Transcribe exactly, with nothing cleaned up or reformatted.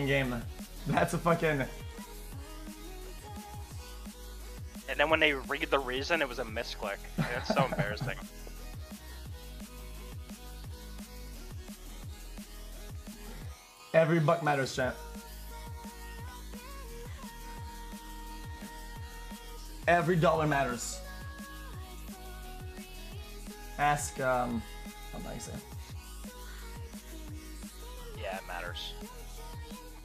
fucking game. That's a fucking... And then when they read the reason, it was a misclick. That's so embarrassing. Every buck matters, champ. Every dollar matters. Ask, um, how do I say? Yeah, it matters.